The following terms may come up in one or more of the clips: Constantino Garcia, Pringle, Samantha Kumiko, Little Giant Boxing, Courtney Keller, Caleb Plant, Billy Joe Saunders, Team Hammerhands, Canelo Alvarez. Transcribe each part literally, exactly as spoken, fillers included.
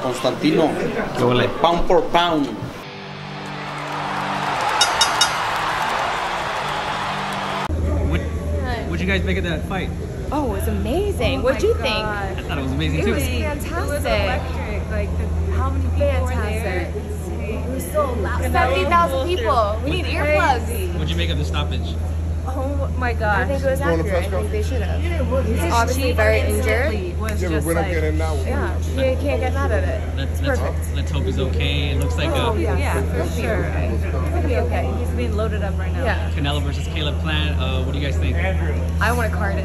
Constantino. Qué vale. Pound for pound. What, what'd you guys make of that fight? Oh, it was amazing. Oh, what'd you God. think? I thought it was amazing it too. It was fantastic. It was electric. Like, the, how many people fantastic. were there? It was so loud. seventy thousand people. We need earplugs. What'd you make of the stoppage? Oh my gosh. I think it was accurate. I think they should have. Yeah, He's it's obviously very injured. Was yeah, just we're like, not getting out. Yeah, you can't get out of it. Let's, it's let's, perfect. Let's hope he's okay. It looks like oh, a... Yeah, yeah, for sure. He's going to be okay. He's being loaded up right now. Yeah. Canelo versus Caleb Plant. Uh, what do you guys think? I want to card it.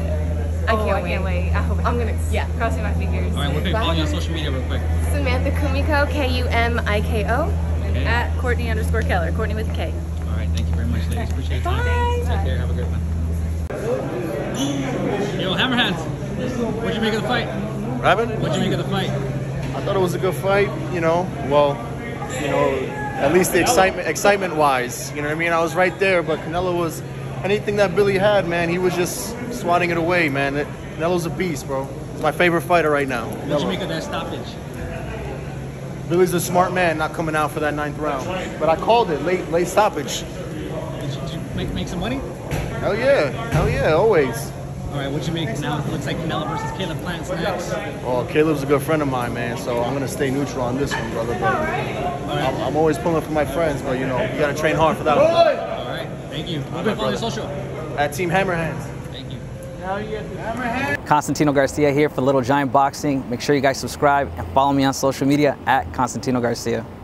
I can't oh, I wait. can't wait. I hope I'm gonna yeah, crossing my fingers. Alright, we're gonna follow you on social media real quick. Samantha Kumiko, K U M I K O, okay. And at Courtney underscore Keller, Courtney with a K. Alright, thank you very much, ladies. Appreciate your time. Take care, have a good one. Yo, Hammerhands, what'd you make of the fight? Robin? What'd you make of the fight? I thought it was a good fight, you know. Well, you know, at least the excitement excitement wise. You know what I mean? I was right there, but Canelo was anything that Billy had, man, he was just swatting it away, man. Canelo's a beast, bro. He's my favorite fighter right now. What'd you make of that stoppage? Billy's a smart man, not coming out for that ninth round. But I called it late, late stoppage. Did you, did you make make some money? Hell yeah, hell yeah, always. All right, what'd you make now? It looks like Canelo versus Caleb Plant's next. Oh, Caleb's a good friend of mine, man. So I'm gonna stay neutral on this one, brother. But right. I'm, I'm always pulling for my friends, but you know, you gotta train hard for that one. Thank you. We'll be following your social. At Team Hammerhands. Thank you. Now you get the Hammerhands. Constantino Garcia here for Little Giant Boxing. Make sure you guys subscribe and follow me on social media at Constantino Garcia.